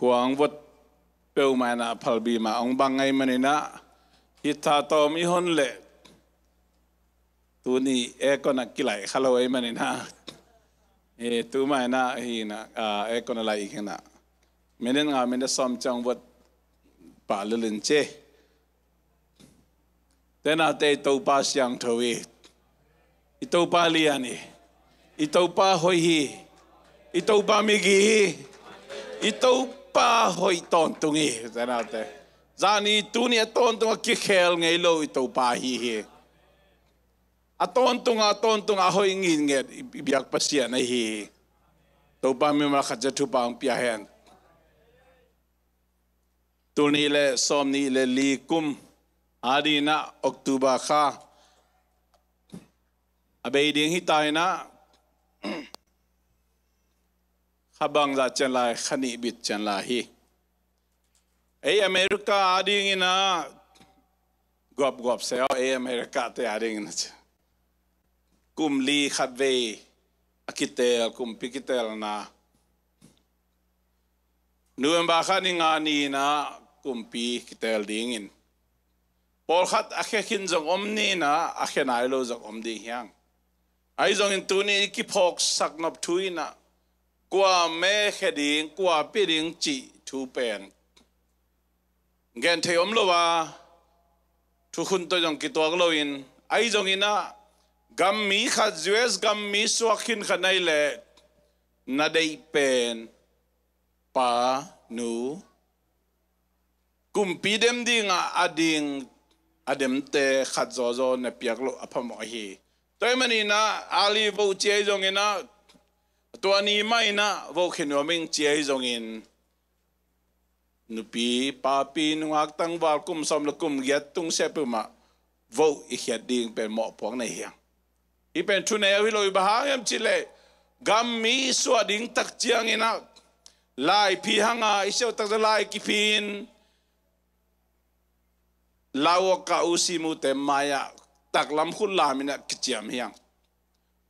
huang vot peu mai na phalbi ma ong bangai manina hitha tom I hon le tu ni ekona kilai khaloi manina e tu mai na hi na ekona lai khena menen nga men som chang vot pa lelin che tena te to pa siang thowi ito pa liani ito pa hoi hi ito pa migi ito pa hoi tontungi zanate zani tuni tontunga kikhel ngelo ito pa hi hi atontunga hoi ngin nget ibyak pasian hi to pa mi ma khaja thu pa ang piahen tuni le somni le likum adina oktuba kha abei ding hi tai na habang la chen lai khani bit chen la hi ei america ading ina gop se ei america te ading na kum li khatve akitel kum pikitel na nuemba khani ngani na kum pi kitel dingin por khat akhe khin jong omni na akhe nai lo jong omdi hiang ai jong in tuni ki phok sak nop thui na qua mẹ khé điện qua bì điện chỉ thu bền gần thấy ông lâu à thu khun tôi trong kí toạc lâu in ai trong ina gam mi khát juez gam mi suakin khát này lệ na đây bền pa nu cùng pi dem đi ngã ading adem te khát gió gió nè piak lo apa mọi hi tôi mình ina ali vô chơi trong ina tua ni mai na vô khi nó mình chia dòng in nupi papi nuak tăng vào cùng xong là cùng ghét tung xe bự mà vô ý khét điên bên mỏ phong này hiang ý bên thu này với lối bà em chỉ lệ gam mi xóa điên tắc chiang in á lại phi hang à ý sao tắc ra lại kipin lao cả usimu tem maya tắc lắm khôn làm in á kichiam hiang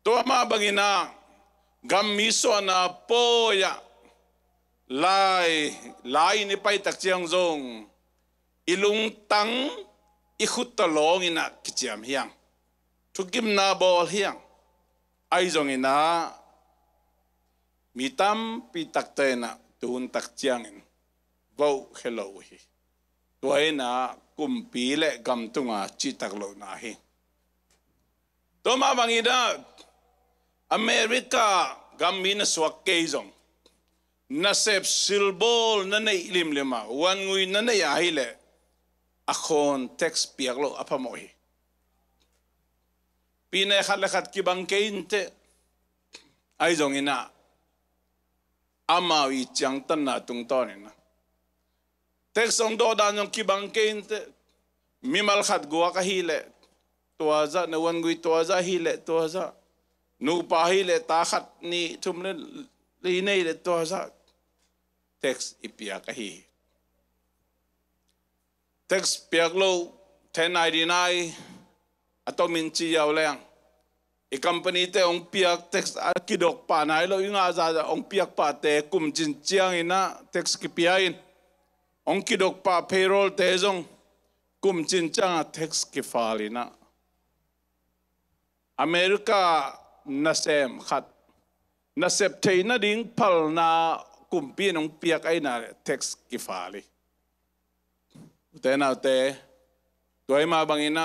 tua mà bagina gam mi so na po ya lai ni pai tak chiang zong ilung tang I khut ta long ina kichiam hiang thukim na bol hiang ai zong ina mitam pi tak te na tun tak chiang in vo hello hi tuaina kum pi le gam tunga chi tak lo na hi toma bangida America gamina swakkeizong nasep silbol nanei limlema wangui nanei ahile akhon text piaklo apamoi pine khalakhat ki bangkeinte aizong ina amawi changtan na tungtonina text song do danong ki bangkeinte mimal khat gua kahile toaza na wangui toaza hile toaza nu pahi le ta khat ni thum le li nei le to sa text ipia ka hi text piaglo 1099 atomin chi yaw lang I company te ong piak text arkidok pa nai lo inga za ong piak pa te kum chin chiang ina text ki piain ong kidok pa payroll te jong kum chin chang text ki falina America nasem khat nasep thei na ding phal na kumpi nong piak ai na text ki fali tena te toi ma bangina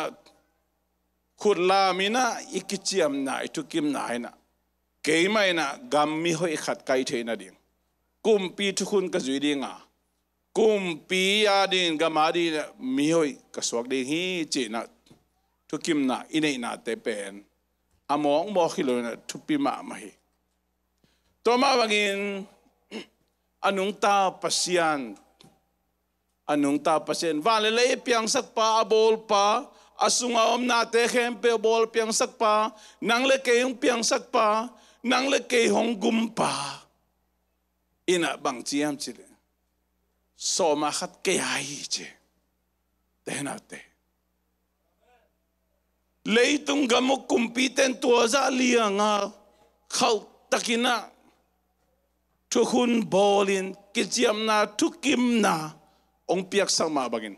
khut la mina ikichiam na itukim na ina keimai na gam mi hoi khat kai thei na ding kumpi thukun ka zui dinga kumpi ya din gamadi mi hoi ka swak ding hi chi na thukim na inei na te pen among mo khilo na thupi ma mahi toma bangin anung ta pasian vale le piang sak pa bol pa asunga om na te khem pe bol piang sak pa nang le ke yung piang sak pa nang le ke hong gum pa ina bang chiam chile so ma khat ke ai che tenate leitung gamok kumpiten tuwa za liya nga khau takina Tuhun bolin kijiam na tukim na ong piak sang mabagin.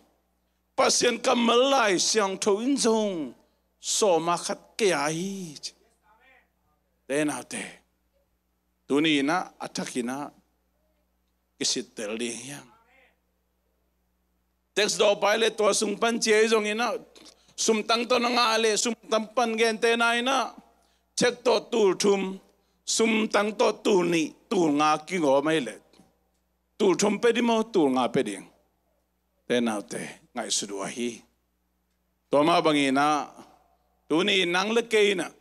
Pasien ka malay siyang tuwin zong so makat kaya hit. Denate. Tunina atakina isitelli yang. Text daw pilot wa sumpan siya zong ina. Sumtang to na nga ali. Sumtampan gente na ina. Check to tultum. Sumtang to tuni. Tul nga kingo may let. Tultum pedi mo. Tul nga pedi. Tenaute. Ngay suduahi. Toma bangina. Tuni nang lekay na.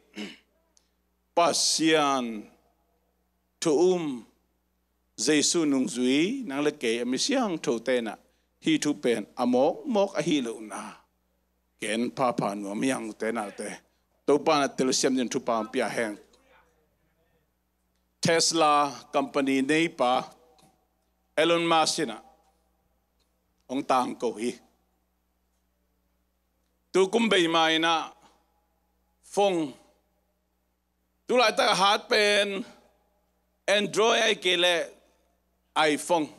Pasyan. Tuum. Zaysu nung zui. Nang lekay. Amisyang tote na. Hi tu pen amok mok ahilo na ken papa no myang tena te to pa na telsiam din tu pa pia hang Tesla company nei pa Elon Musk na ong tang ko hi tu kumbei mai na fong tu lai ta hat pen Android ai kele iPhone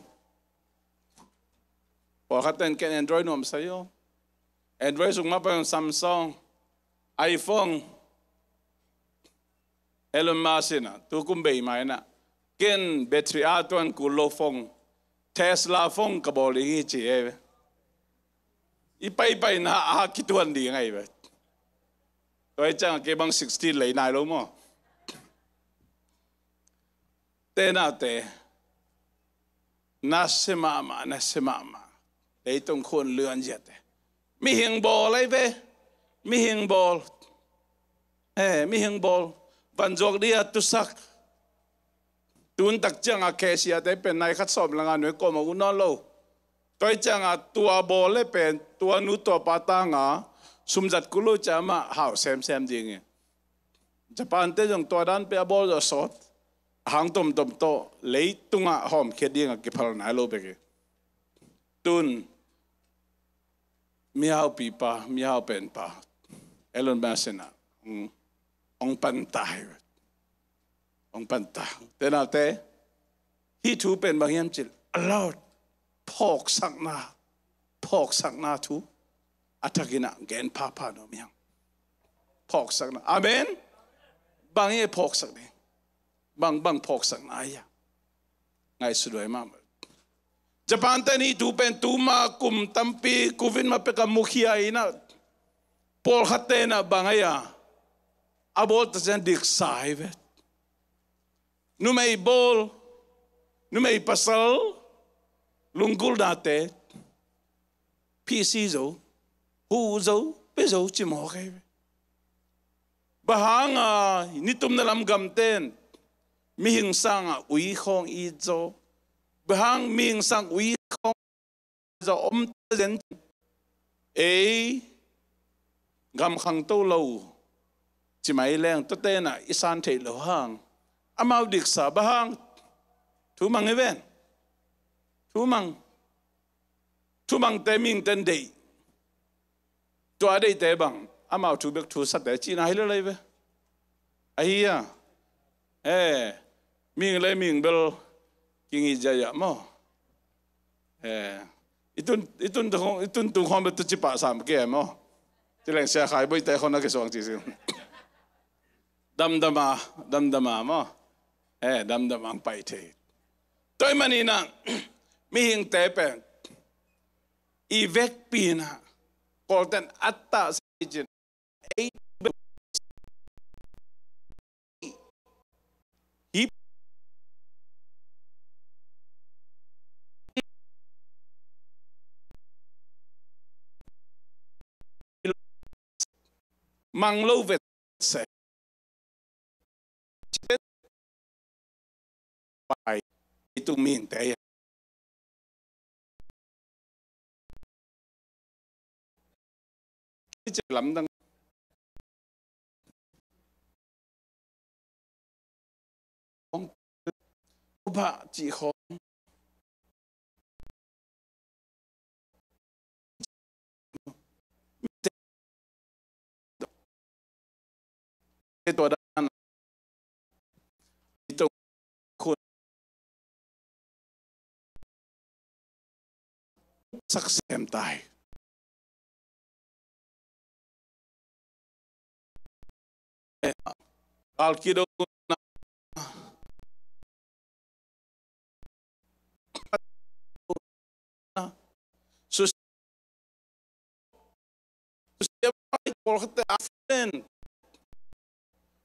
Pakatan ken Android no masayo. Android sugma pa yung Samsung, iPhone. Elon Musk na tukumbay mai na ken battery atuan kulo phone. Tesla phone kaboli chi e. Ipay-pay na akituan di ngai ba. Toy chang ke bang 60 lay nai lo mo. Tenate. Nasimama. Để tông khôn lươn giật. Mì hình bò lấy về. Mì hình bò. Mì hình bò. Văn dọc đi à tu sắc. Tuấn tạc chàng à kè xìa tế bền này khát xóm là ngàn với cô mà cũng non lâu. Tôi chàng à tùa bò lấy bền. Tùa nụ tùa bà ta ngà. Xùm giật cú lô chá mà hảo xem gì nghe. Chà bàn tế dòng tùa đàn bè bò rồi sốt. Hàng tùm tố. Lấy tung à hòm khét đi ngà kì phá nái lâu bè kì. Tuấn miao pipa miao pen pa Elon Musk na ang pantay tenate hitu pen bangyam chil allowed pok sakna tu atagina gen papa no miang pok sakna amen bangye pok sakne bang pok sakna ya ngai sudoy mama Japan tani tupen tuma kum tampi kuvin mapeka mukhia ina Paul hatena bangaya abol tasen dik saivet numei bol numei pasal lungkul date PC zo hu zo pezo chimoke bahanga nitum nalam gamten mihing sanga ui khong i zo Bahang ming sang uy kong sa omtazen ay gamkang to low si may lang tatena isan tayo lohang amaw dik sa bahang tumang teming tenday to aday tebang amaw tubek to sa tayo china hilo lebe ahiya ming bel Kinijaya mo. Itun tungkong betul cipak sampai mo. Cileng saya kai boy teh konak kesuang cisil. Dam dama mo. Dam damang pai teh. Toi manina mihing tepen. Ivek pina. Kolten atta sijin. Mang lâu về sẽ chết bài tụi mình thấy chết lắm đang ông bà chị khó Ito na ito kun Saksem tayo. Alkido na porkate aften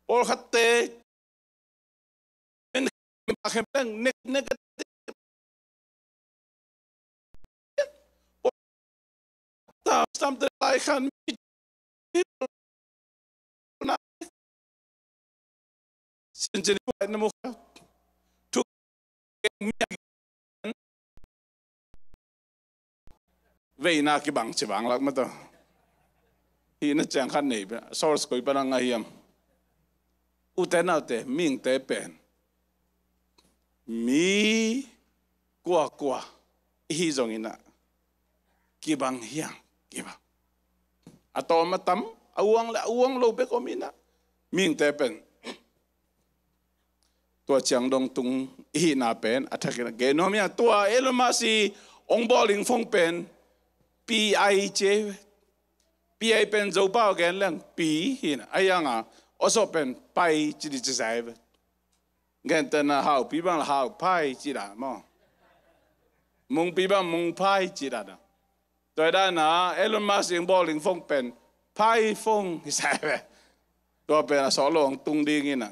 porkate men pakepang negative something like can since to ve na ki bang chang lak ma to hi na chang khan nei source koi parang ahiam utenaute ming te pen mi kwa hi jong ina ki bang hiang kiba ato matam awang lobek omina ming te pen tua chang dong tung hi na pen athakena genomia tua elomasi ong bowling phong pen PI pen zo pao gen lang pi hin ayanga oso pen pai chi di zaive gen ten hao pi bang hao pai chi da mo mung pi bang mung pai chi da toy da na Elon Musk ing bowling phong pen pai phong zaive to pen so long tung ding ina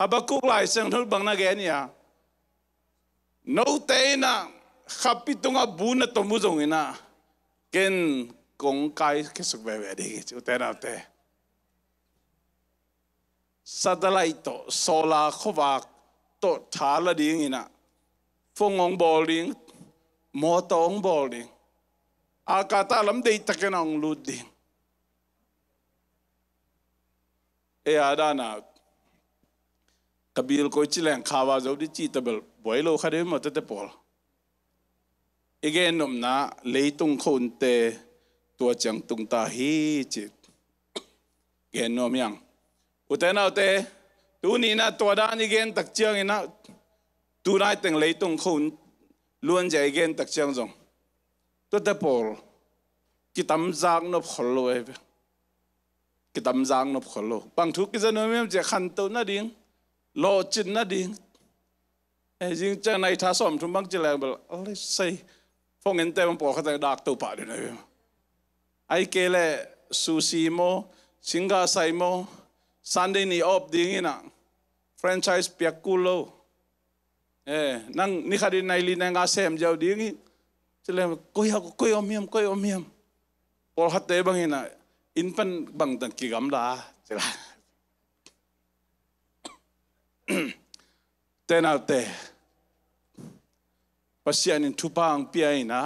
Habakuk lai sang thol bang na gen ya no te na kapitunga buna to muzong ina ken kung kay kesuk bebe utenaute satellite to solar khowak to thala ding ina phongong bowling motong bowling akata lam dei takenang luding e adana kabil ko chileng khawa zo di chitable boilo khade motete pol again nomna leitung khonte tua chang tung ta hi chit gen nom yang utenaute tu ni na tua dan igen tak chiang ina tu nai teng lei tung khun luan jai gen tak chiang jong to the pol kitam jang no kholo e kitam jang no kholo pang thu ki janom em je khan to na ding lo chin na ding e jing chang nai tha som thum bang chilang bel ole sei phong en te bang po kha dak to pa de na ai kele sushi mo singa sai mo Sunday ni off ding ina franchise piakulo nang ni khadin nai li na nga sem jaw ding chile koi omiam por hatte bang ina infant bang tan ki gam la chila tenaute pasian in tupang piaina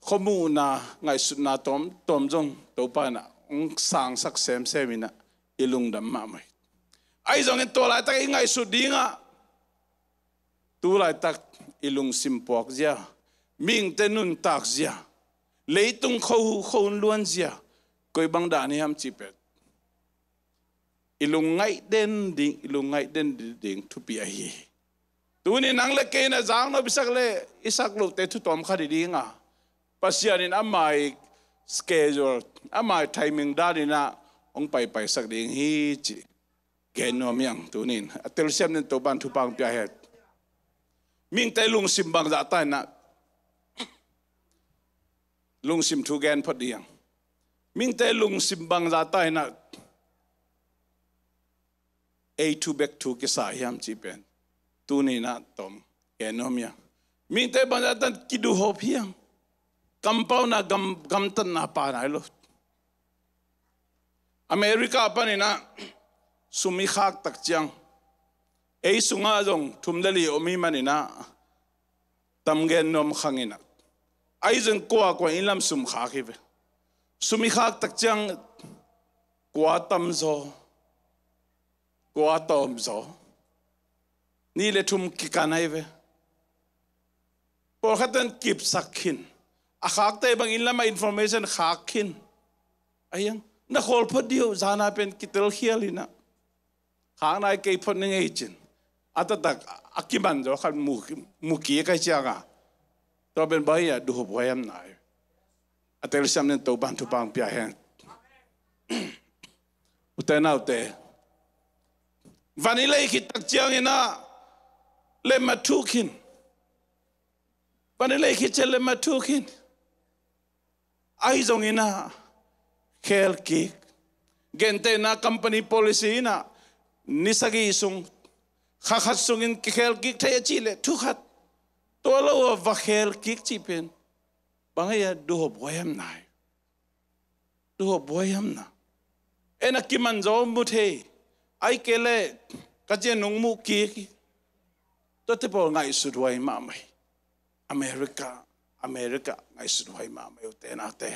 komuna ngai sunna tom jong topana ong sang sak semina ilung dam mamai ai jong en tola tak ngai sudinga tulai tak ilung simpok ja ming tenun tak ja leitung khon luan ja koi bangda ni ham chipet ilung ngai den ding thupi ahi tuni nang le ke na jang no bisak le isak lo te thu tom khadi dinga pasianin amai schedule amai timing darina ong pai sak ding hi chi genom yang tunin atel sem nen to ban thupang pya het ming tai lung sim bang za ta na lung sim thu gen phot diang ming tai lung sim bang za ta na a to back to ke sa yam chi pen tunin na tom genom yang ming tai ban ta ki du hop hiang compound na gamtan na para ilo America panina sumikak takjang ei sunga jong thumdali omi manina tamgen nom khangina aizeng kwa ilam sumkha khive sumikak takjang kwa tamzo ni le thum kikanaive por khatan kip sakhin akhak te bang inla ma information khakhin ayang na khol phod dio jana pen kitel khialina khang nai ke phod ningai chin atatak akiman jo khan mu ki kai changa Då ben baya du hoboyam na. At el sam nen toban tu bang pia hen. Utena ute. Vanilei kita tiang ina lema tukin. Vanilei kita lema tukin. Aizong ina kelki. Gente na company policy ina nisagi isung kakasungin kelki tayo chile tukat. Tolo vakhel kikchipin bangaya duho boyam na ena kimanzo muthe ai kele kajenung mu ki totepo ngai sudwai mamai america ngai sudwai mamai utena te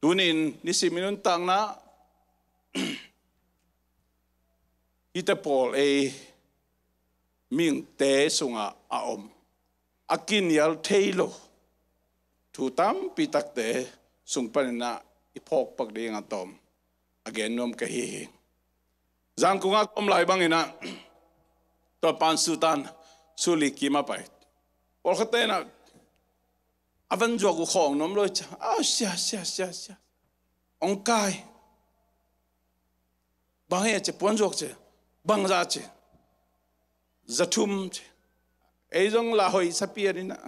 tunin nisiminun tangna itapol e ming te sunga aom akin yal taylo tutam pitak de sungpan na ipok pagding atom again nom kahihin zang kung akom lai bangina to pansutan suli kimapay olkate na avenjo ko khong nom loi ah sia onkai bangya che ponjok che bangja che zatum Ezong lahoy sa piyarin na.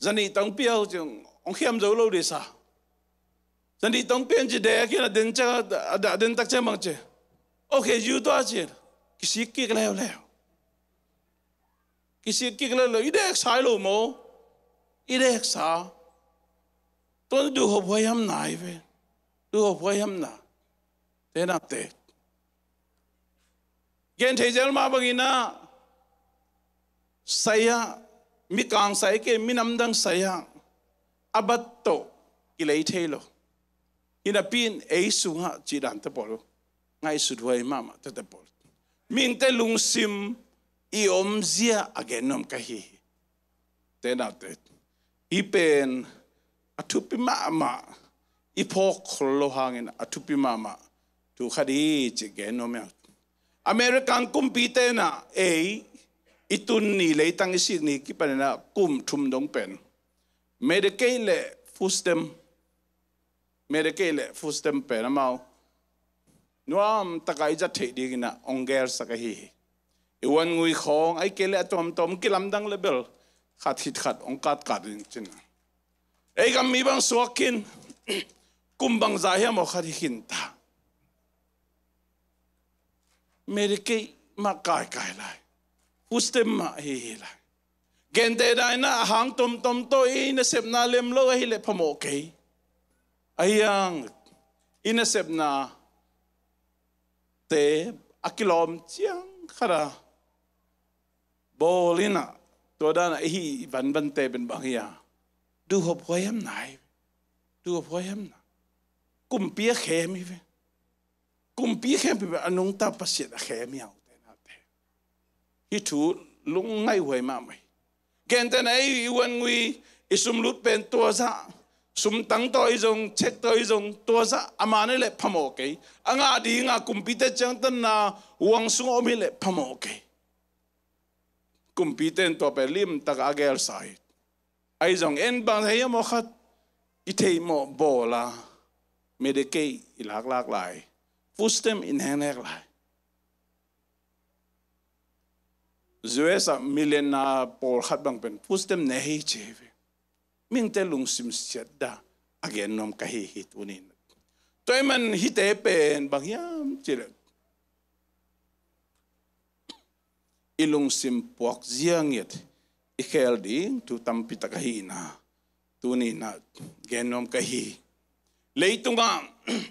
Zanitang piyaw yung ongkiam daw lo de sa. Zanitang piyan si Dea kina din siya din taksa mang siya. Okay, yuto siya. Kisikik leo. Kisikik leo. Idek sa ilo mo. Idek sa. Ton duhoboyam na ibe. Duhoboyam na. Tenate. Gen tejel mabagin na. Saya mikang saya ke minamdang saya abatto kilay telo inapin ay sunga chidan tapolo ngay sudway mama tapol minte lungsim iomzia agenom kahi tenatet ipen atupi mama ipok lohangin atupi mama tu khadi chigenom American kumpite na ay itun ni lay tang isig ni kipan na kum tumdong pen. Medekele fustem pen amaw. Nuam takay jatay di na ongger sa kahihi. Iwan ngui kong ay kele atom tom kilamdang level. Kat hit kat ong kat kat din china. Ay kami bang suakin kumbang zahya mo katihinta. Medekele makay kailay. Ustem ma hila gente dai na hang tom to ina sepna lem lo hile pamokei ayang ina sepna te akilom chiang khara bolina to dana hi van te ben bahia du hopoyam nai kumpia khemi ve anung ta pasia khemi itu lung ngai huai mamai kente nai iwan ngui isum lut pen toza sum tang to izong check to izong toza amane le phamoke anga di nga kumpite changtan na wang sung omi le phamoke kumpiten to pelim tak agel sai aizong en bang he mo khat ithei mo bola medike ilak lak lai fustem in hanek lai Zuesa milena por hatbang pen pustem nehi cheve. Minte lung sim siada again nom kahi hitunin. Toyman hitepen bangyam chiret. Ilung sim puak ziangit ikelding tu tampita kahina tunina genom kahi. Leitunga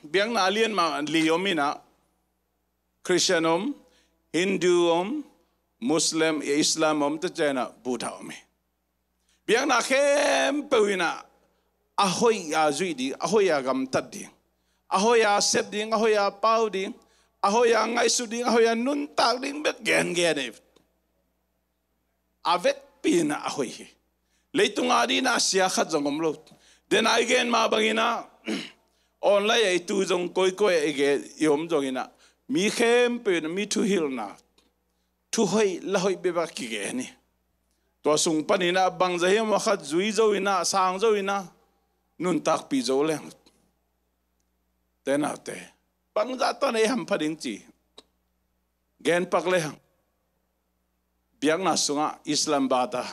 biang na alien ma liyomina Christianom Hinduom Muslim, Islam, China, Buddha. Biang na kem pewina ahoy ya zuidi, ahoy ya gamtad ding, ahoy ya sep ding, ahoy ya pau ding, ahoy ya ngaisu ding, ahoy ya nuntag ding bet gen avet pina ahoy. Leitung adi na siya khat zongom lot. Then again ma bangina online itu zong koi again yom zongina mi kem pewina mi tu hil na. Tuhoy lahoy beba kigeni. Tua sung panina bang zahe makat zui zawina sang zawina nun tak pi zaw leng. Tena te bang zato na iham pading ci. Gen pak lehang. Biang nasunga Islam bata.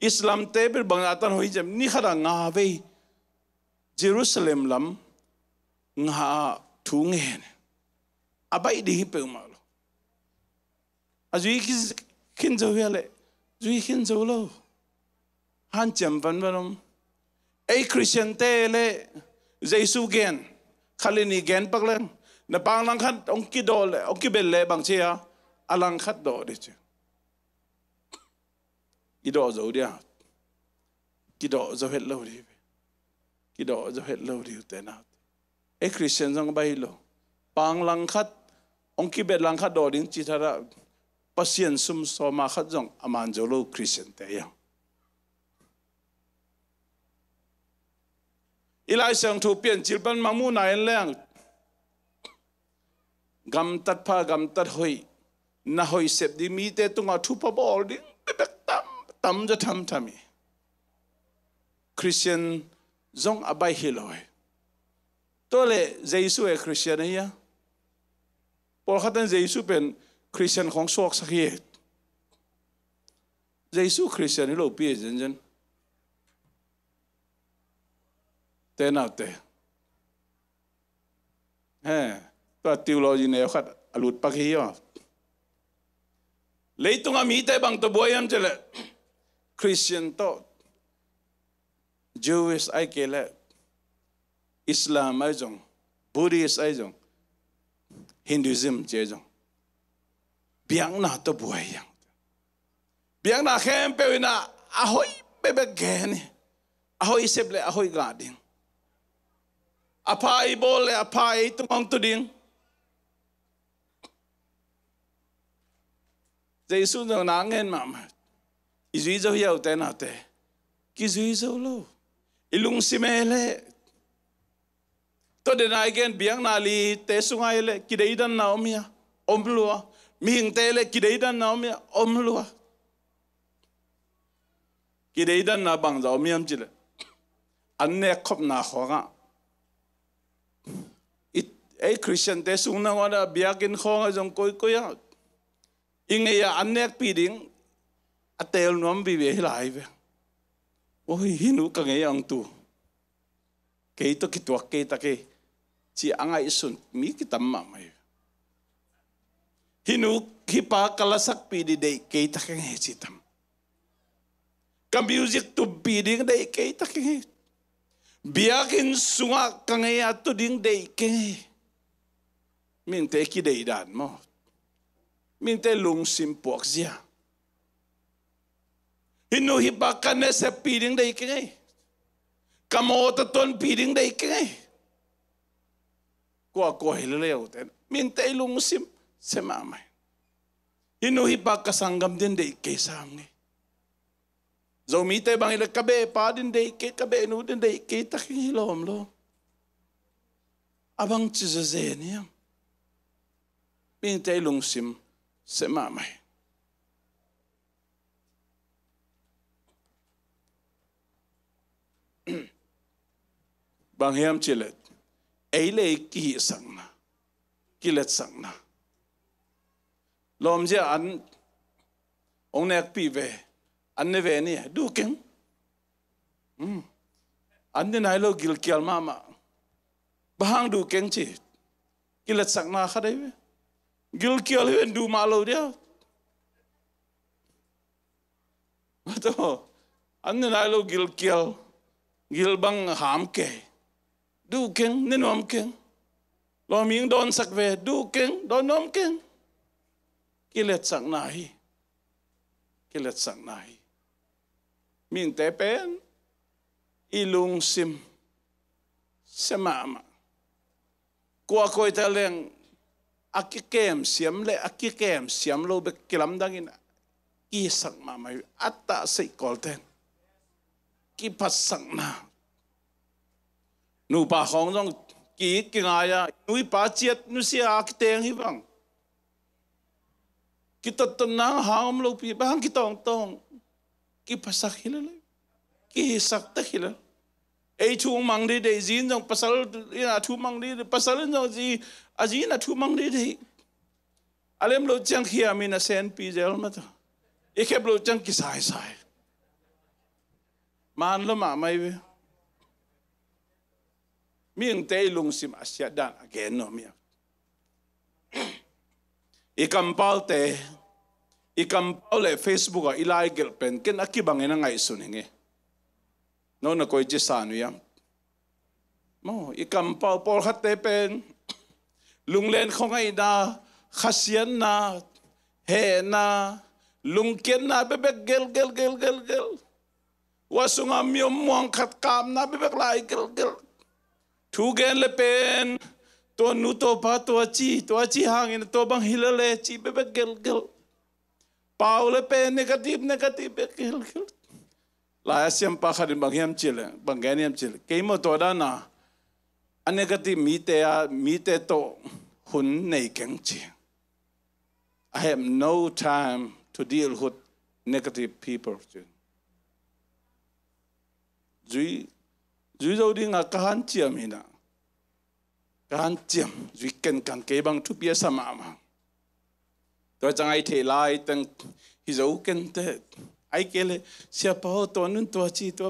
Islam te bir bang zato hoi jem ni kada ngave Jerusalem lam nga tungen. Abai dihi pe umalo. Azui kin zawele. Zui kin zolo han cham van vanom ei Christian te le Jesus gen khalini gen paklang na panglang khat ongki dol ongki bel le bang chia alang khat do de che ido zodia kido zo het lo de kido zo het lo de te na ei Christian jang bai lo panglang khat ongki bel lang khat do ding chi thara pasien sum soma khajong aman jolo Christian te ya ilai sang thu pian chilpan mamu na leng gam tat hoi na hoi sep di mi te tunga thu pa bol ding tam ja tham thami Christian jong abai hiloi tole Jesu e Christian ya por khatan Jesu pen Christian kong sok sakit. Jesus Christian ilo pi jenjen. Tenate. To theology ne khat alut pakhiyo. Leitunga mi te bang to boyam chele. Christian to Jewish ai kele. Islam ai jong, Buddhist ai jong, Hinduism che jong. Biang na to buhay yang. Biang na kempe wina ahoy bebegeni. Ahoy seble ahoy gading. Apa ibole apa itong tuding. Jesus nang nangen mama. Izuizo yaw tenate. Kizuizo lo. Ilung simele. To denay gen biang na li tesungay le kidaidan na omya. Omblua. Ming tele kidaidan na omya omlua. Kidaidan na bang za omyam chile. Anne khop na khonga. It a Christian te sungna wala biakin khonga jong koi koya. Ingeya anne piding atel nom bi ve live. Oi hinu ka ngeyang tu. Keito kitwak ke take chi anga isun mi kitamma mai. Hinu hipa kalasak pidi day kay taking hesitam. Kamusic to bidding day kay taking it. Biakin sunga kangaya to ding day kay. Minte kiday dan mo. Minte lung simpox ya. Hinu hipa kanesa pidding day kay. Kamotaton pidding day kay. Kwa kohileo ten. Minte lung simpox. Semamay. Hinuhi pa kasanggam din day kay samni. Zomite bang ilag kabe pa din day kay kabe inu din day kay taking hilom lo. Abang chizazen niya. Pintay lungsim semamay. Banghiyam chilet. Ailay kihisang na. Kilet sang na. Lom je an ong nek pi ve an ne ve ni du ken an ne nai lo gil kial mama bahang du ken chi kilat sak na kha dai ve gil kial wen du ma lo dia to an ne nai lo gil kial gil bang ham ke du ken ne nom ken lo ming don sak ve du ken don nom ken kilat sak nahi kilat sak nahi min tepen ilung sim semama kwa koi taleng akikem siam lo be kilam dangin ki sak mamai atta sei kolten ki pas sak na nu pa khong jong ki kinaya nui pa chiat nu sia akiteng hi bang kita tenang ham lupi bahang kita tong ki pasak hilal, ki sakta hilal. Ay tu mang de de zin jong pasal ina tu mang de pasal jong ji azina tu mang de de. Alem lo jang khia mina sen pi jel mata. Ikep lo jang ki sai sai. Man lo ma mai ve. Mieng te lung sim asya dan again no mi. Ikampalte ikampaule Facebook a ilai gelpen ken akibangena ngai suninge. No na koi jisanu yam. Mo ikampau por hatte pen lunglen khongai da khasian na he na lungken na bebek gel. Wasunga myom muang khat kam na bebek lai gel. Thu gen le pen to nu to pa to chi hangin to bang hilale chi bebek gel. Pau le pen negative gel. Laya siyam pakharin banghiam chile, bangganiam chile. Kay mo to da na, anegati mite to hun naikeng chi. I have no time to deal with negative people. Zui zau di nga kahan chiyam hina. Kahan chiyam, zui ken kan kay bang tupiya samama. To changay te lai tang hizau ken te. Ay kele siapa ho to nun to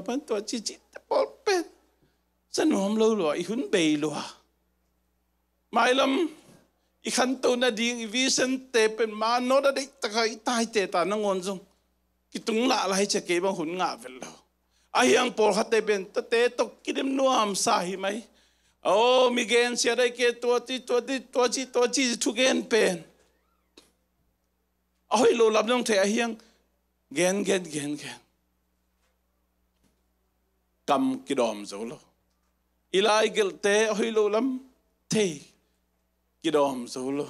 pan to chi ta polpen sanom lo lo ihun be lo mailam ikhanto na ding vision te pen ma no da de takai tai te ta nangon jong kitung la lai che ke bang hun nga vel lo ayang por hate ben te tok kirim nuam sahi mai oh migen sia dai ke to chi tugen pen ahoi lo lab nong the ahyang Gen. Kam kidom zolo. Ilai gilte hilo lam te kidom zolo.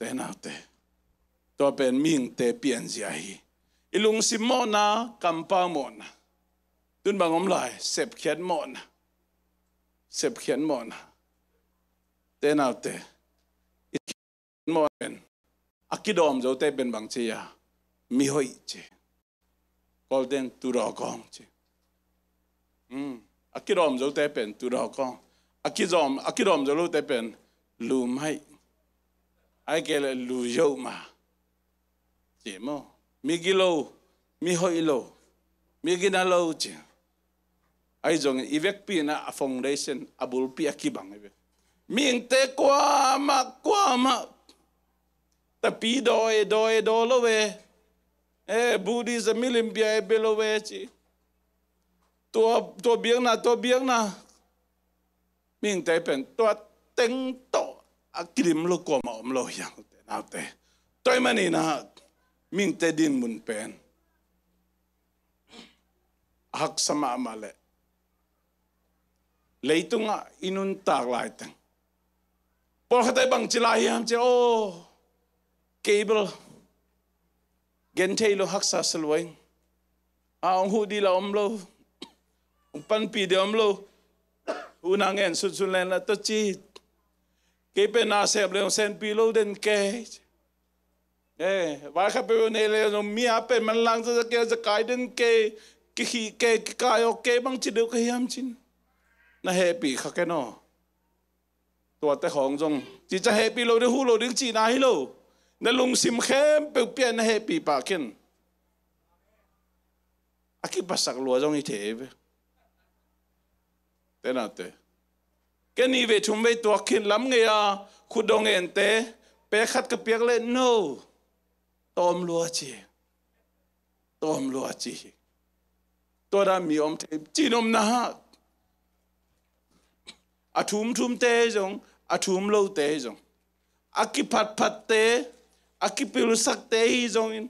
Tenate. Topen ming te pienziahi. Ilung simona kampa mona. Dun bangom lai sep kien mona. Tenate. It monen. Akidom zo te ben bang che ya mi hoi che golden tu ro kong che akidom zo te pen tu ro kong akidom zo lo te pen lu mai ai ke le lu yo ma che mo mi gilo mi hoi lo mi gina lo che ai jong ivek pi na a foundation abul pi akibang ebe mi te kwa ma tapi doe lo we Buddhism milimpia belo we chi to biang na ming tai pen to teng to akrim lo ko ma om lo yang te na te toy mani na ming te din mun pen hak sama amale leitunga inun tak lai tang por khatai bang chilai ham che o Cable gentay lo haksa salway. Ang hudi la omlo, ang panpi de omlo, unangen susulen la tochit. Kape na seble ang sen pilo den cage. Baka pero nila yung miyape man lang sa kaya den cage kikayo kabang chido kayam chin. Na happy kakeno. Tuwate kong zong. Chicha happy lo de hulo ding china hilo. Nalung simkhem pagpian na happy pa akin. Aki basak luwazong itebe. Tenate. Kani ve tumbe to akin lam ngaya kudong ente pekat kapiakle no. Tom luachi. Tora mi om te chinom na. Atum te jong atum lo te jong. Aki pat te Aki pilusak te hi zongin.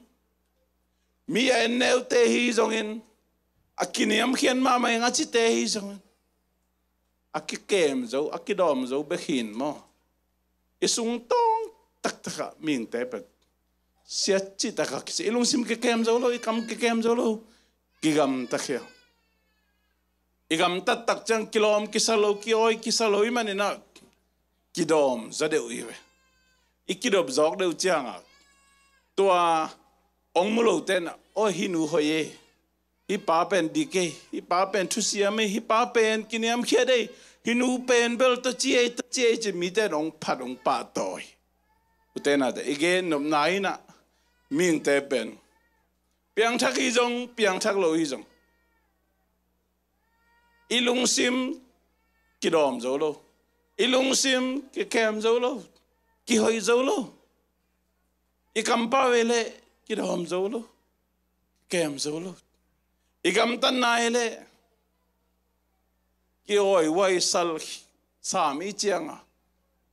Mi enel te hi zongin. Aki niyam kien mama yung aci te hi zongin. Aki kem zo, aki dom zo behin mo. Isung tong tak ming tepet. Siya ci takak. Si ilung sim kekem zo lo, ikam kekem zo lo. Gigam takya. Igam tatak jang kilom kisalo kioy kisalo imanina. Kidom zadeu iwe. Ikidob zog deu chang a tua ong mulo ten o hinuhoye. Hipapen dike, hipapen tusiame, hipapen kiniam kede, hinupen bel to chie jimite long padong patoi. Utena de again nom naina, ming tepen. Piang tak izong, piang tak lo izong. Ilung sim kidom zolo, ilung sim kikem zolo, kihoy zolo. Ikampa wele kidom zolo, kem zolo. Igam tan naile ki oi wai sal sam i chianga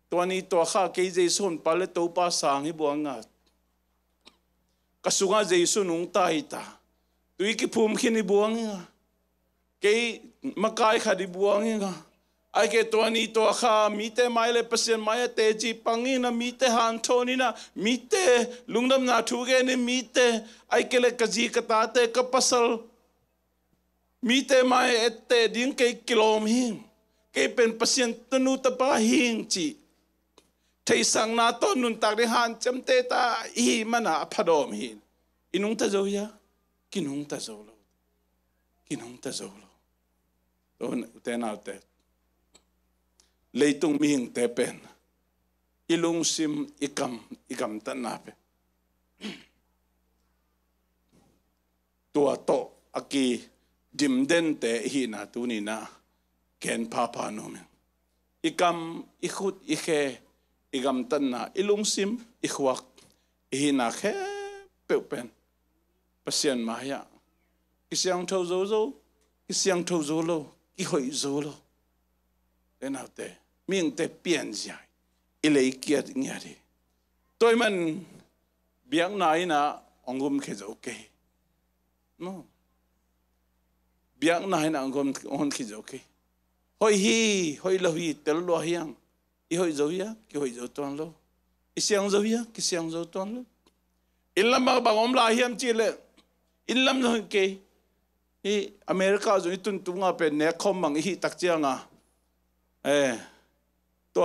toni to kha ke jaisun pale to pa sang hi buanga kasunga jaisun ung taita tui ki phum khini buanga ke makai khadi buanga ai ke toni to kha mite maile pasien maya teji pangina mite han thonina mite lungnam na thuge ni mite ai ke le kaji katate ka pasal mite mai ette ding ke kilom hing ke pen pasien tanu tapa hing chi thei sang na to nun tak de han chamte ta hi mana phadom hin inung ta zo ya kinung ta zo lo kinung ta zo lo don ten alte leitung ming te pen ilung sim ikam tan na pe tua to aki dimdente hina tunina ken papa nomen ikam ikhut ikhe igam tanna ilungsim ikhwak hina khe peupen pasien mahya kisyang thozozo kisyang thozolo ihoi zolo enaute mingte pienja ileikiat ngari toiman biang naina ongum khejoke no biang na hina angom on kijo ke hoi hi hoi lo hi tel lo hiang I hoi zo ya ki hoi zo ton lo I siang zo ya ki siang zo ton lo illam ba bangom la hiam chile illam no ke I america zo itun tunga pe ne khom mang hi tak chianga to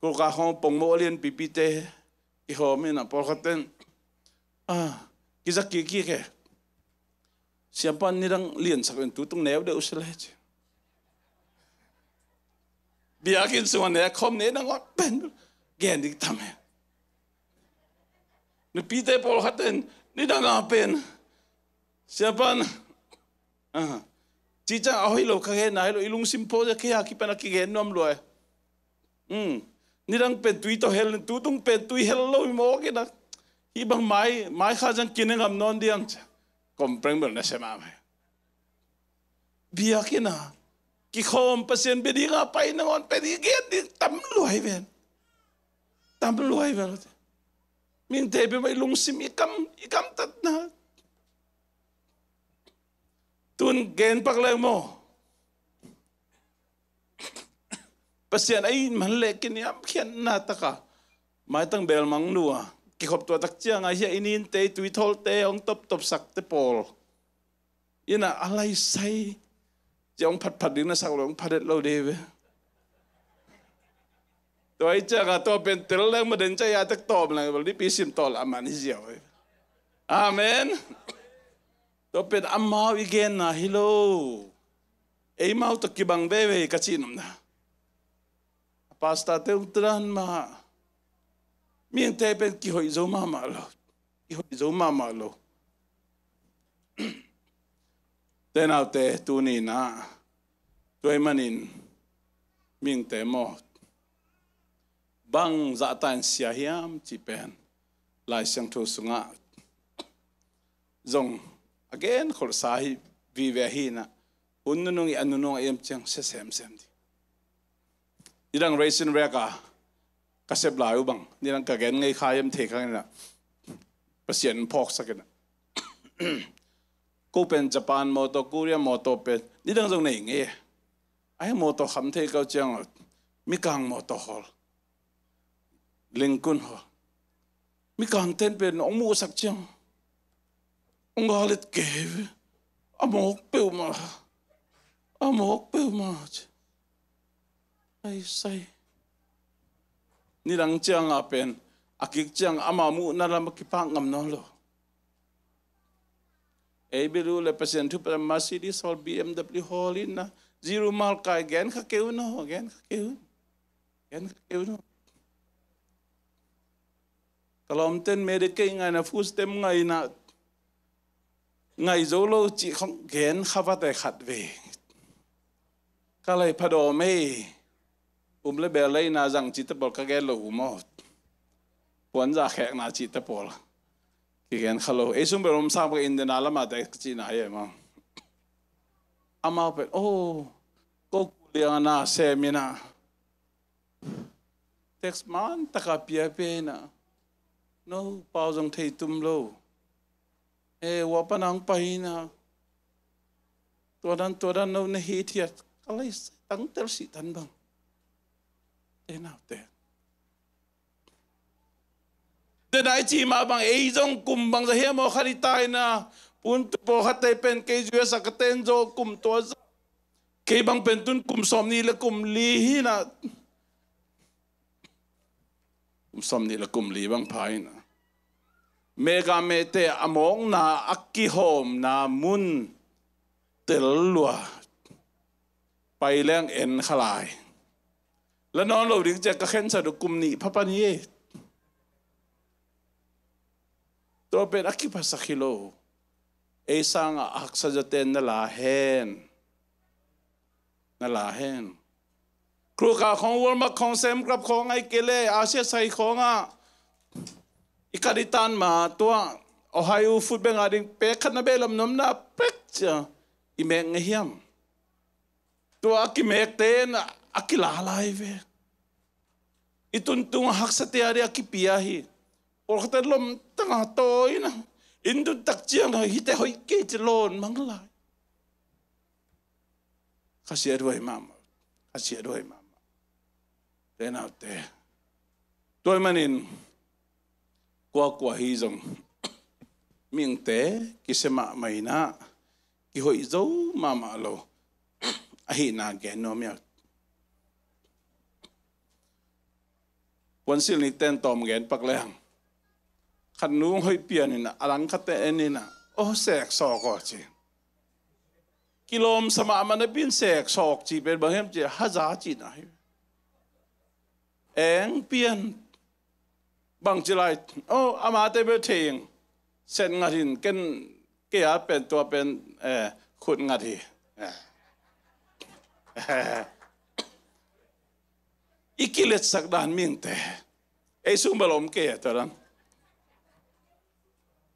ko ka hom pong mo lien pipite I homin a porhaten kizaki ki ke siapa nirang lian sakwen tutung neu de uselaj biakin suan ne kom ne nang ot pen gen dik tame ne pite pol haten ni dang apen siapa chicha ahoi lo ka he nai lo ilung simpo de ke aki pana ki gen nom lo nirang pen tuito hel tutung pen tui hel lo mo ke na ibang mai khajan kineng am non diang Comprendo na sa mama. Biyakin na. Kikom pasyen bedi nga pa inangon. Pwede gandit. Tamluhay ben. Tamluhay ben. Ming tebe may lungsim ikam tat na. Tun gen paglay mo. Pasyen ay manlekin niya. Kiyan nataka. Maitang belmang nuwa. Kikop tua tak cia ngahia inin te tuitol te ong top sak te pol. Ina alai say jong pat dina sak long padet lo deve. Toi cia ka to pentel lang maden cia atak tom lang bali pisim tol aman hijau. Amen. To pet amau igen na hello. Ei mau tak kibang bebe kacinum na. Pasta te utran ma. Mien tepen ki hoi zo mama lo. Ki hoi zo mama lo. Tenau te tunina. Tui manin. Mien te mo. Bang zatan siya hiam chipen. Lai siyang to sunga. Zong. Again kol sahi vive hina. Unnunong ianunong ayam chang sesem di. Idang raisin reka. Kasep lai ubang nirang kagen ngai khayam the khang na pasien phok sakena ko pen japan moto korea moto pen nirang jong nei nge ai moto kham the ka chang mikang moto hol lingkun ho mikang ten pen omu sak chang ungalit ke amok pe ma ai sai Nilang chang apen akik chang amamu na lamaki pangam nolo. Ebiru represent para Mercedes or BMW Holin na zero mal kay gen kakeuno gen kakeuno gen kakeuno. Kalomten medikay nga na fustem nga ina nga izolo chi kong gen kawatay katwe. Kalay padomay lebelay na zang chitapol kagel lo umot. Puan zakek na chitapol. Kigen kalo. Esum berom sa mga Indianala matek chinay mo. Amaw pet. Oh, kokuliang na semina. Text man takapya pena. No pausang taytum lo. Eh wapanang pahina. Tuadan no nahitiyat. Kalay tang tersitan bang. Denai cima bang eizong kumbang zahia mo karitay na punto po katay pen kay Judas katenzo kum toza kay bang pentun kum somni la kum lihi na kum somni la kum li bang pay na mega mete among na akihom na mun telwa pay lang en kalay. Lan on lo ring jek khen sa do kumni papani to pen akipa sa kilo e sang aksa jaten na lahen kru ka khong wal ma khong sem krap khong ai kele asia sai khong a ikaritan ma to ohio food bank ading pe khat na belam nom na pekcha imeng hiam to akimek ten akilalay ve ituntung hak sa tiyari akipiyahi orkatalom tangatoy na indun takjang hite hoy kejlon manglay kasiya doy mama then out there toy manin kwa hizong mingte kisema maina kihoy zo mama lo ahina genomia Wansil ni ten tom gen paglang. Kanung hoy pian na alang katen na. Oh sek sok ochi. Kilom sama man bin sek sok chi ben bahem chi haza chi na. Eng pian bang chilai. Oh amate be thing. Sen ngarin ken kea pen to pen khut ngati. Ikilet sakdan minte. E sumbalom kaya taran.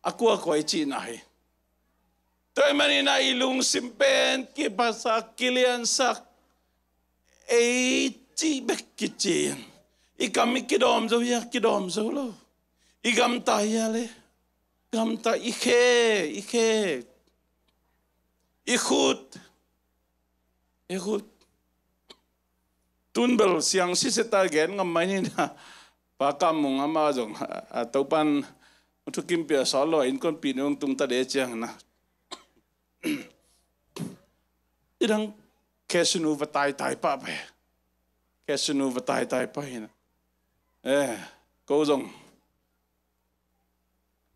Aku ay chinahi. Toy manina ilung simpen kipasak kiliansak. E tibek kichin. Ikam ikidomzo ya kidomzo lo. Igam tayale. Igam ta ike. Ikut. Tunbel siyang sisitagen ng mainin na pakamong amazong at upan tukimpia solo inkon pinong tung tadechang na idang kesunuva tay pa hina kozong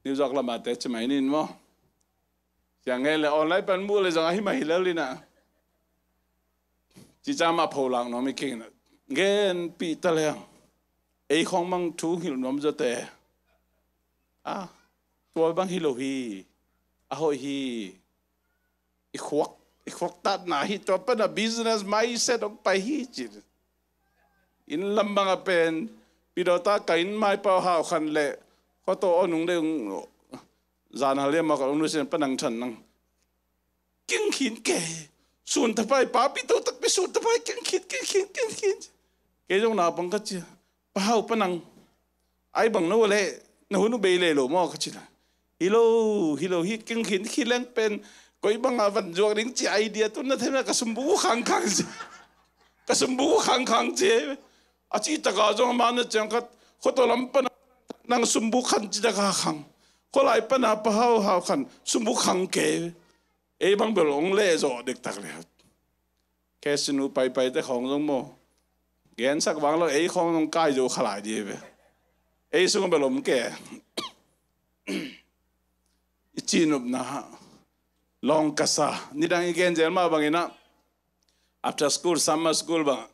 niyuzak la matech mainin mo siyang ele online pan mule zang himahilal na Chị cha mà phổ lạng nó mới kinh là Ghen bị ta lèng Ê không mang chú hiểu nó mới tệ À Tôi băng hi lô hi À hội hi Ý khuốc tát ná hi Tôi bắt là business mai sẽ đọc bài hi chị In lâm băng à bền Bị đó ta cánh mai bao hào khăn lệ Có tổ ôn hùng đây Giàn hà liêm mà có ông nữ sinh bắt năng trần năng Kinh khiến kể Sun tapay papi to tak pisun tapay kin. Kejong na bangkat siya. Pahaw panang ay bang nawale nahunu bayle lo mo kachila. Hello kin lang pen ko ibang awan jog ring si idea to na thena kasumbu khang je. Achi takajong man changkat khotolam pan nang sumbu khan jidaka khang. Kolai pana pahaw haw khan sumbu khang ke. Ê bằng bờ lông lê rõ được tạc lẹt. Kẻ xin ưu bài tới khóng giống mô. Ghen sắc vắng lọc ấy khóng giống cài dấu khá lại đi về. Ê xuống bờ lông kẻ. Chị nụp ná. long kasa nidang igen jelma bangina after school summer school ba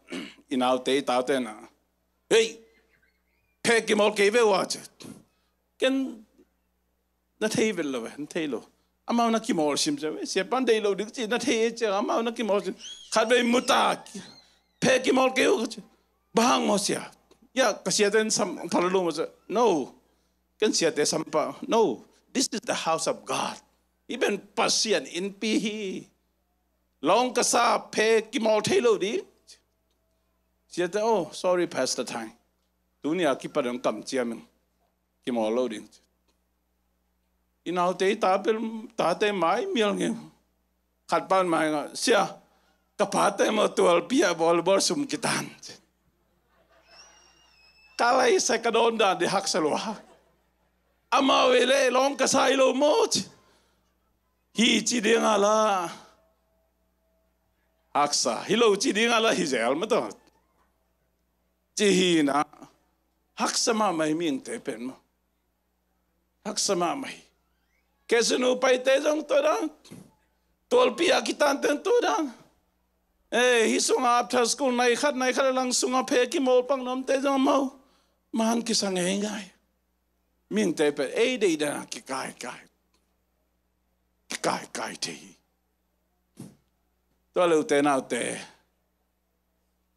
inaute taute na hey peki mol keve watch ken na table lo han telo amao na kimol sim jawe se pandai lo dik chi na the che amao na kimol khabe muta peki mol keu bahang mosia ya kasiaten sam paralo mo no ken siate sampa no this is the house of God. Even Pasian in Pihi. Long kasa pe kimol telo di. Siya ta, oh, sorry, Pastor Tang. Dunia kipadang kam chiaming. Kimol lo di. Inaw te tapil tate mai milngi. Katpan mai nga. Siya, kapate mo tuwal pia volleyball sumkitan. Kalay sa kadonda di hak salwa. Amawele long kasa ilo moch. Hi chiding ala aksa hilo chiding ala hizel mato chihina haksama mai ming te pen haksama mai kesunu pai te jong toda tolpia kitan ten toda eh hisunga after school nai khat lang sunga phe ki mol pang nom te jong mau man ki sang ngai ming te pe ei de da ki kai kai Kai kai te. Toa leu te nao te.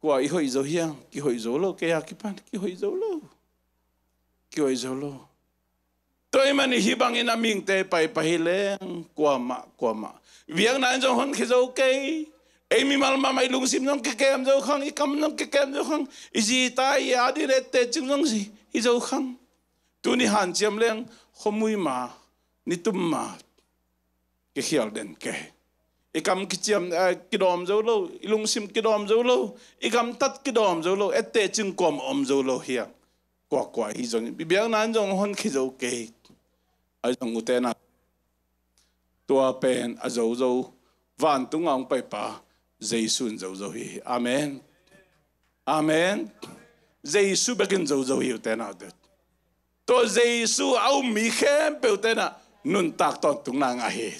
Kua iho izo hiang. Kiho izo lo. Kea kipan. Kiho izo lo. Kiho izo lo. Toi mani hibang ina ming te pai pahileng. Kua ma. Kua ma. Viang na anjong hon kizo kei. Ei mi malma mai lung sim nong kekem zo khang. Ikam nong kekem zo khang. Izi tai adire te ching nong si. Izo khang. Tu ni han chiam leng. Khomui ma. Nitum ma. Kihial den ke ikam kichiam kidom zolo ilung sim kidom zolo ikam tat kidom zolo ette chingkom om zolo hia kwa kwa hi jong biang nan jong hon khizo ke ajong utena tua pen azozo van tungong paipa jaisun zozo hi amen amen jaisu begin zozo hi utena det to jaisu au mi khem pe utena nun tak ton tungna ngahi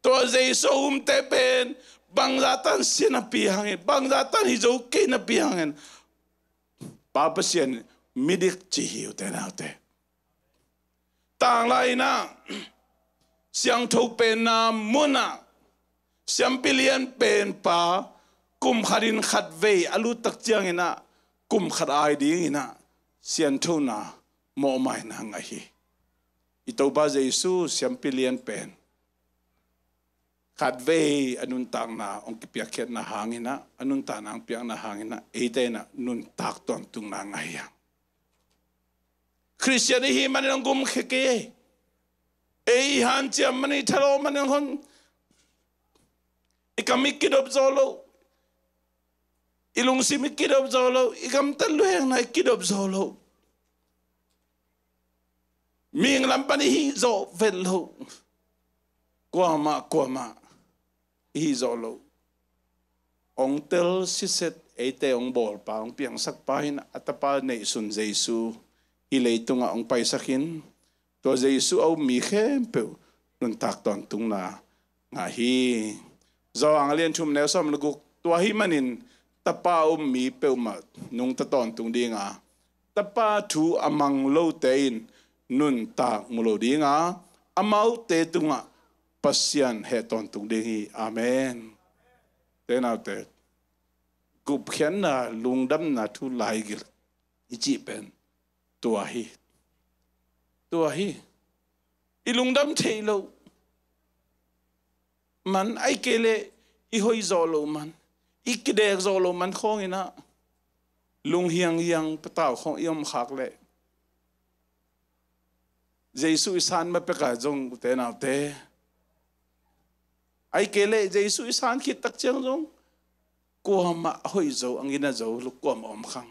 To Jesu tepen banglatan sinapihangin banglatan hizoke na pihangin papasyan midik chihiu tenaute tanglai na siang thopen na muna siang pilian pen pa kum kharin khatvei alu takchiang ina kum kharai ding ina sian thona mo mai na ngahi ito ba Jesu siang pilian pen Kadvei anuntang na ang kipiakit na hangin na anuntang na ang piang na hangin na ite na nuntak to ang tunangayang. Krisyanihi man ang gumkiki. Eihan siya man italo man ang hon. Ikamikidob zolo. Ilong simikidob zolo. Ikam taluheng na ikidob zolo. Ming lampanihi zo velo. Kwama kwama. Hizolo. Ong tel siset ete ong bol pa ong piang sakpahin at pa na isun Jesu ilay ito nga ong paisakin to Jesu au mihempew nung takton tung na ngahi so ang alien chum na sa malugok tuwahi manin tapa o mipew mat nung taton tung di nga tapa tu amang lotein nun tak mulo di nga amaw te ito nga Pasyan heton tung dingi. Amen. Tena te. Gubkyan na lungdam na tu laigil. Ijipen. Tuahi. Tuahi. Ilungdam te ilo. Man ay kele ihoy zolo man. Ikideg zolo man kong ina. Lunghiyang-hiyang pataw kong iyong makakle. Jesu isan mapekajong tena te. Ay kele Jesu isan kitak chang zong kuha ma hoy zo ang ina zo lukwa ma omkang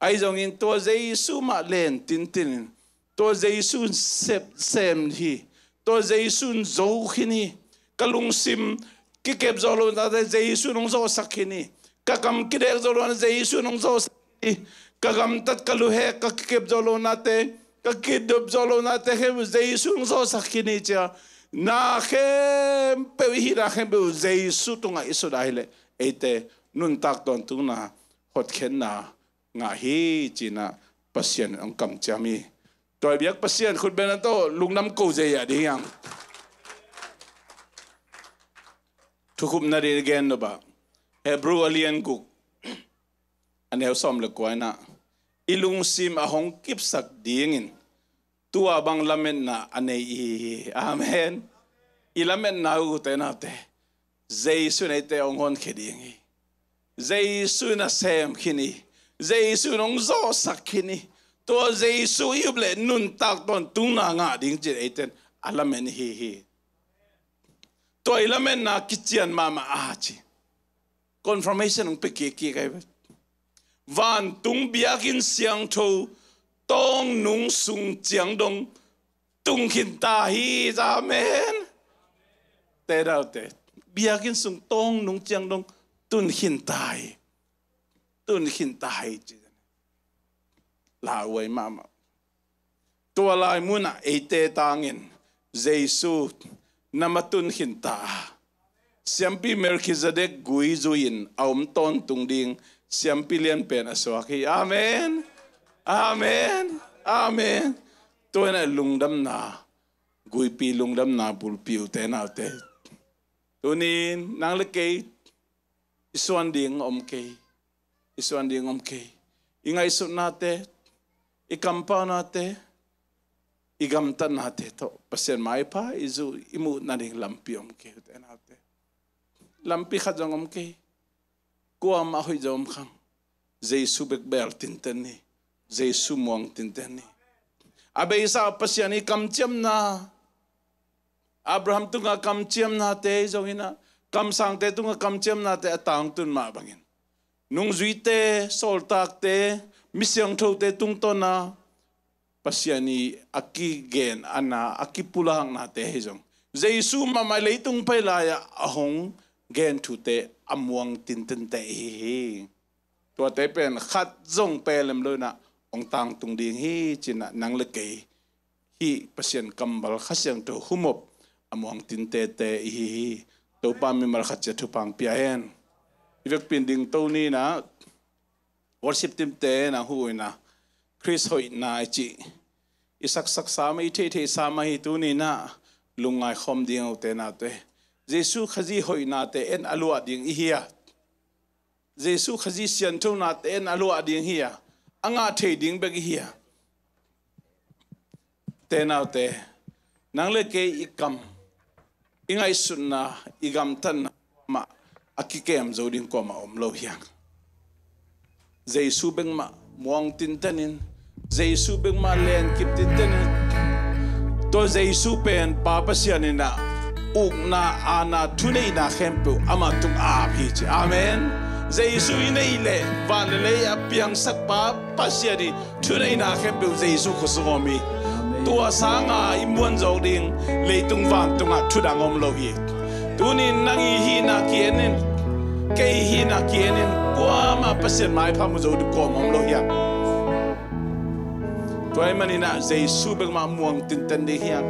ay zong in to Jesu ma len tintin to Jesu sep sem hi to Jesu zo kini kalung sim kikep zo lo na Jesu nong zo sakini kakam kidek zo lo na Jesu nong zo sakini kakam tat kaluhe kakikep zo lo na te kakidop zo lo na te Jesu nong zo sakini cha na hempe hira hempe zei sutunga iso dahile ete nuntak don tuna hot kenna ngahi china pasien ang kam chami toy biak pasien khut benato lungnam ko zei adiyang tukup na rin again no ba Hebrew alien cook anew som le ko na ilung sim ahong kipsak dingin tua bang lamen na anei amen ilamen na utenate Jesus na ite ongon kedingi Jesus na sem kini Jesus nong zo sakini to Jesus ible nun tak ton tuna nga ding je iten alamen hi to ilamen na kitchen mama achi confirmation ng pikiki kay van tung biakin siang to tong nung sung chiang dong tung kinta hi amen te dau te biakin sung tong nung chiang dong tun kintai la wei mama to lai muna ate tangin Jesus namatun kinta siampi Melchizedek guizuin aum ton tung ding siampi lian pen aswaki amen amen amen to na lungdam na guipi lungdam na pulpiu te na te tunin nang lekei isuan ding omkei isuan ding omkei inga isu nate ikampa nate igamtan nate to pasien mai pa izu imu na ding lampi omkei te na te lampi khajang omkei kuam ahoy jom khang Jesus bekbel tinteni Jesus muang tinteni. Abe isa pasyani kamchem na. Abraham tunga kamchem na te zongina. Kamsang te tunga kamchem na te atang tun mabangin. Nung zuite soltak te misyang tro te tungton na pasyani akigen ana akipulahang na te hezong. Zaisu mamalay tung pailaya ahong gen tute amuang tintente hihi. Tua te pen khat zong pelem lo na. Ang tang tung ding hi china nang lekay hi pasien kambal khasyang to humop amuang tintete hi to pami malkhatya to pang piahen ivek pinding to ni na worship team te na huwi na Chris hoy na chi isaksak sama ithe sama hi tu ni na lungai khom ding te na te Jesus khazi hoy na te en alua ding hiya Jesus khazi sian to na te en alua ding hiya anga thading bagi hia tenaute nangle ke ikam ingai sunna igam tan ma akikem zodin koma omlo hiang Jesu beng ma muang tin tanin Jesu beng ma len kip tin tanin to Jesu pen papa sianina ukna ana thunei na khempu ama tung a phiji amen Jesu inaile vanlei apiang sakpa pasiari tunay na kempu Jesu kusomi tua sanga imuan zoding leitung van tunga tudangom logi tunin nangihi na kienin keihi na kienin kuama pasien mai pamuzod komom loya toy manina Jesu bengma muang tintende hiang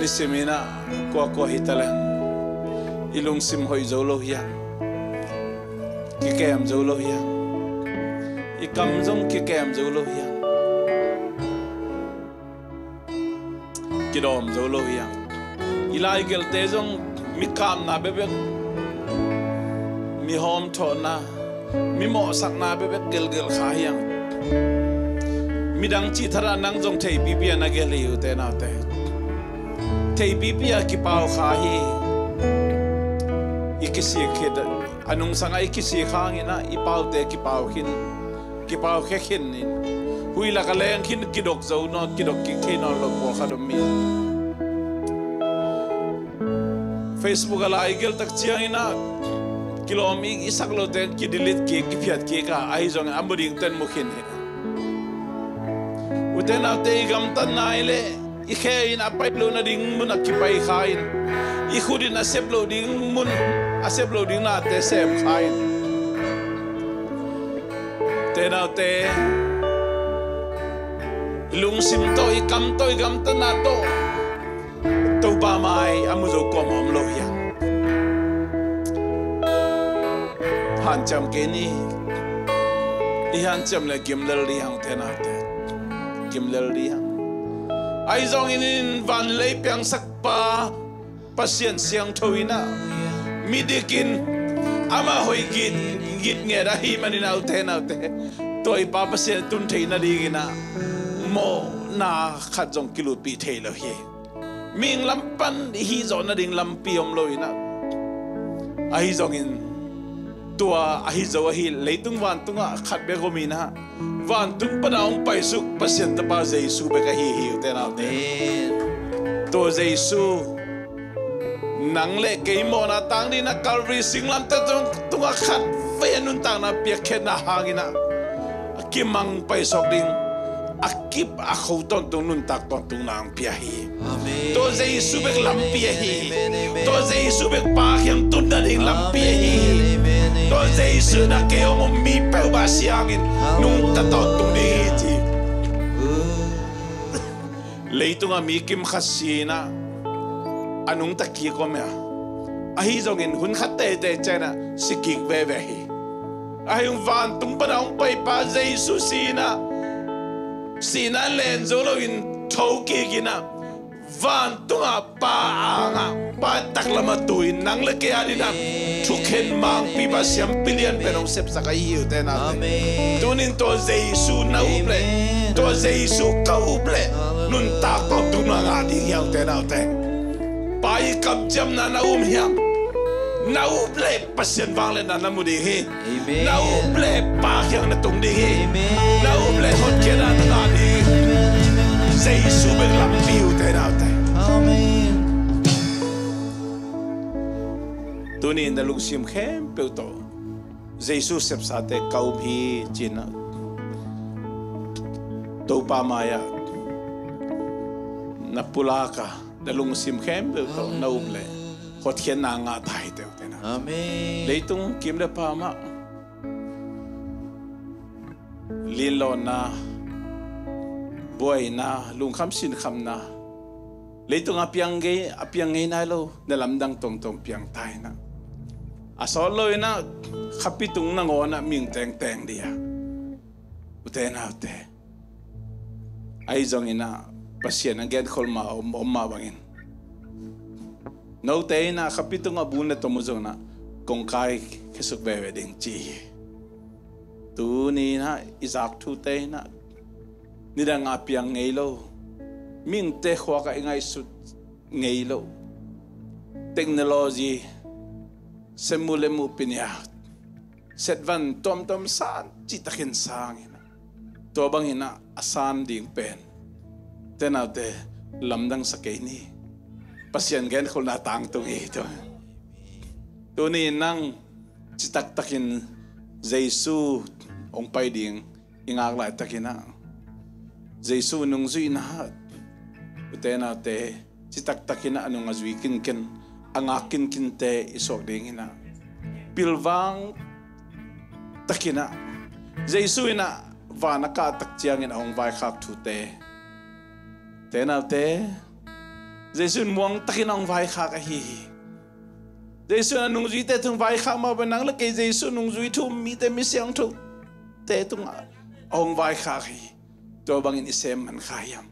nisimina kwa kwa hitala ilung simhoy zolohia kikam zolohia ikam zong kikam zolohia kidom zolohia ilai gel tezong mikam na bebek mi hom thona mi mo sak na bebek gel gel khahyang midang chi thara nang jong thei bibia na gel yu te na te thei bibia ki pau khahi ikisi khed anung sanga ikisi khangena ipau te ki pau khin ni huila kaleng khin kidok zo no kidok ki khin on lo ko khadomi Facebook ala igel tak chiangina kilomi isaklo te ki delete ki phiat ki ka ai jong amburing ten mukhin uten ate gam tan naile ikhain apaylo na ding mun akipay khain ikhudin aseblo ding mun aseblo ding na te sep khain tenaute lungsim to ikam to igam tan na to toba mai amuzo komom loya hancham keni ihancham la gimler lihang tenaute kimlelia ai zong inin van lei piang sakpa pasien siang thoina midikin ama hoi git git ngera hi manina utenaute toi pa pasien tun theina digina mo na khajong kilu pi thelo hi ming lampan hi zona ding lampi om loina ai zong in tua ai zawa hi leitung wan tunga khatbe gomina van tung panaung paisuk pasien ta pa Jesu be kahi hi utena te to Jesu nang le keimo na tang ni na Calvary singlam ta tunga khat venun tang na piakhena hangina akimang paisok ding akip akhoton tunun tak tung nang piahi amen to Jesu be lampiahi to Jesu be pahyam tun da ding lampiahi to Jesu na keo mo mi pe ba siangin nung tatot tuniti leito nga mikim khasina anung takki ko mea ahi zongin hun khatte te chena sikik bebe hi ayung van tumpanaung pai pa Jesu sina sina len zolo in thoki gina van tunga pa anga pa taklama tuin nang le kealina Tuken mang piba siyang pilihan pero sep sa kayo din natin. Tunin to Jesu na uple, to Jesu ka uple, nun takot tunang ating yaw din natin. Paikap jam na naumiyang, na uple pasyan vanglen na namudihin, na uple pakyang natungdihin, na uple hot kina nanahin, Jesu biglampiw din natin. Amen. Tunin na lungsim kem peuto Jesus sep sate kau bhi china topa maya na pulaka na lungsim kem peuto na uble hot khen na nga thai te utena amen leitung kimle pama lilona boy na lungkham sin khamna leitung apiang ge na lo na lamdang tongtong piang tai na asol loy na kapitung nang ona ming teng dia utena ute ay zong ina pasien again kolma omma bangin no te na kapitung abuna tomozona kongkai kesuk bebe ding chi tu ni na izak tu te na nidang apiang ngei lo ming te khwa ka ngai sut ngei lo technology semulemu piniat setvan tom san chitakin sangin to bangina asan ding pen tenate lamdang sakeni pasyan gen khol na tang tung ito tuni nang chitaktakin Jesu ongpai ding ingak lai takina Jesu nung zui na tenate chitaktakina anung azwikin ken ang akin kinte isog dingina pilwang takina Jesu ina vanaka takciangin ang vai khak thute tenaute Yesus muang takinang vai kha ka hi Yesus anung zui te thung vai kha ma banang la ke Yesus nung zui thu mi te mi siang thu te tung ong vai kha hi to bangin isem man kha yam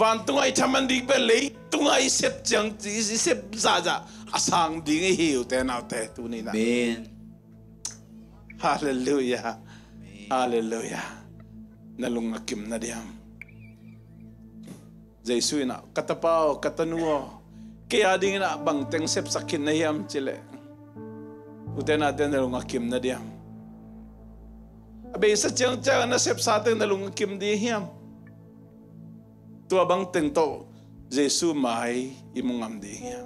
wan tungai thaman dik be le tungai sep chang ji sep za za asang ding hi u te na te tu ni na amen hallelujah hallelujah nalung akim na diam Yesu na katapao katanuo kaya ding na bangteng sep sakin na yam chile uten aten nalung akim na diam abe sa chang chang na sep saten nalung akim di yam tua bangteng to Yesu mai imungam di yam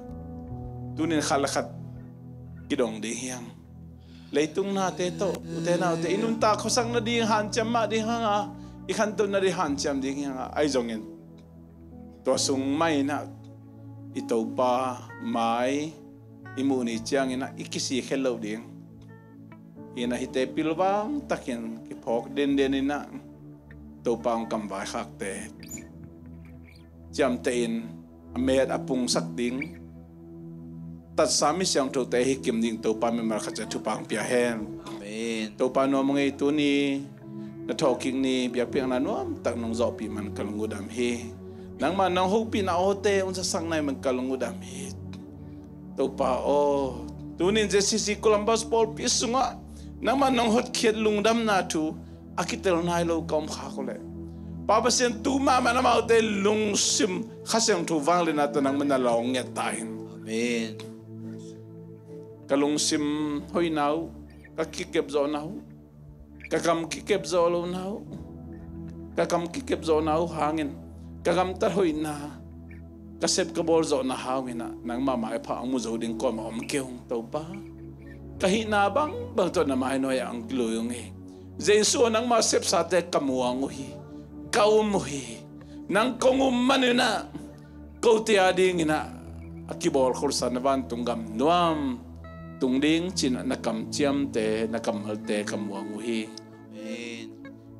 tunin khalakat kidong di yam leitung na te to uten aten inunta khosang na di han chamma di hanga ikhanto na di han cham di hanga ai jongin tosung may na ito pa may imuni chang ina ikisi hello ding ina hite pilwang takin kipok den den ina to pang kambay hakte jam tein amed apung sakding tat sami siang to te hikim ding to pa memar khacha thupang pia hen amen to pa no mangai tu ni na talking ni pia piang na nom tak nong zo pi man kalungudam he nang man nang hopi na ote unsa sangnay magkalungudam hit to pa o tunin JCC Columbus Paul pisunga nang man nang hot khed lungdam na tu akitel nai lo kom kha kole pa basen tu ma man ma ote lung sim khasem tu wangle na tanang manalong nge tain amen kalung sim hoi nau ka kikep zo nau ka kam kikep zo lo nau ka kam kikep zo nau hangin kagamtar hoy na kasep kabor zo na hawina nang mamae pa ang muzo ding ko maom keong to pa kahinabang bang to na mai noy ang gluyong e Yesu nang masep sate kamuang uhi kaumuhi nang kongum manuna kauti ading ina akibor khursan van tunggam nuam tungding chin nakam chiam te nakam halte kamuang uhi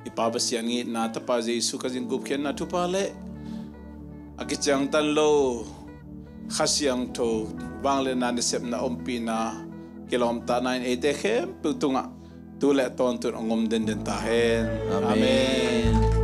ipabasyan ngit na tapa Yesu kazin gupken na tupale akichang tanlo khasiang to bangle na nisep na ompina kilomta 988 putunga tule ton tur ngom den den tahen amen.